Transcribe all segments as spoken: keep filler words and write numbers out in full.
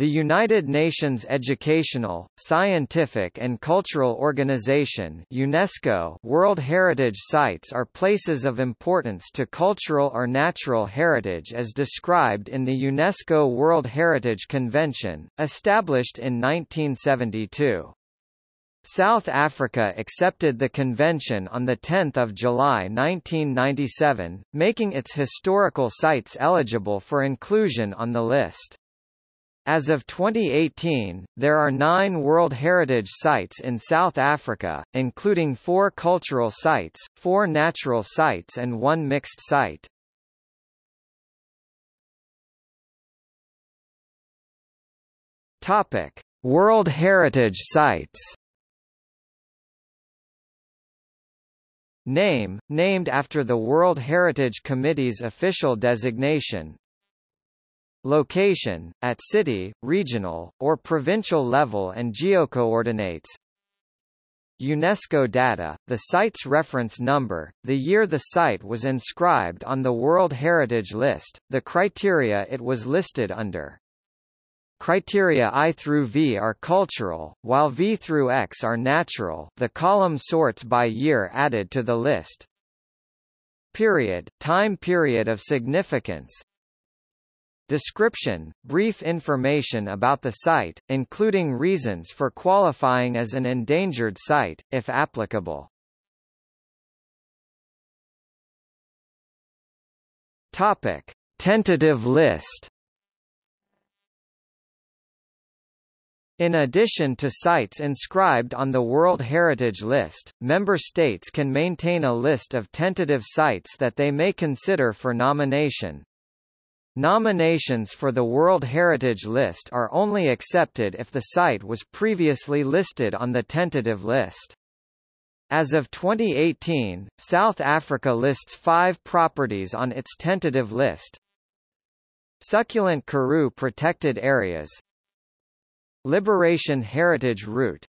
The United Nations Educational, Scientific and Cultural Organization (UNESCO) World Heritage Sites are places of importance to cultural or natural heritage as described in the UNESCO World Heritage Convention, established in nineteen seventy-two. South Africa accepted the convention on the tenth of July nineteen ninety-seven, making its historical sites eligible for inclusion on the list. As of twenty eighteen, there are nine World Heritage Sites in South Africa, including four cultural sites, four natural sites and one mixed site. Topic: World Heritage Sites. Name: named after the World Heritage Committee's official designation. Location, at city, regional, or provincial level and geocoordinates. UNESCO data, the site's reference number, the year the site was inscribed on the World Heritage List, the criteria it was listed under. Criteria I through V are cultural, while V through X are natural. The column sorts by year added to the list. Period, time period of significance. Description, brief information about the site, including reasons for qualifying as an endangered site, if applicable. Topic: Tentative list. In addition to sites inscribed on the World Heritage List, member states can maintain a list of tentative sites that they may consider for nomination. Nominations for the World Heritage List are only accepted if the site was previously listed on the tentative list. As of twenty eighteen, South Africa lists five properties on its tentative list. Succulent Karoo Protected Areas, Liberation Heritage Route,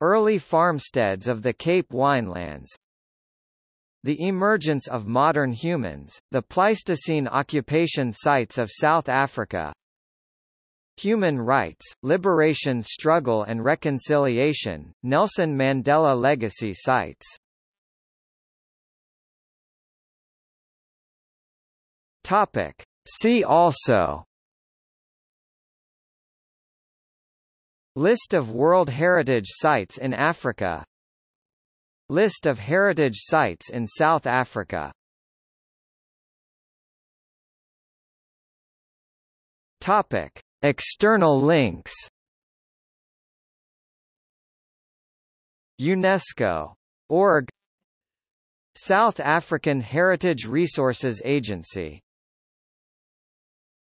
Early Farmsteads of the Cape Winelands, the emergence of modern humans, the Pleistocene occupation sites of South Africa, human rights, liberation struggle and reconciliation, Nelson Mandela legacy sites. Topic: See also. List of World Heritage Sites in Africa. List of heritage sites in South Africa. Topic: External links. UNESCO dot org South African Heritage Resources Agency.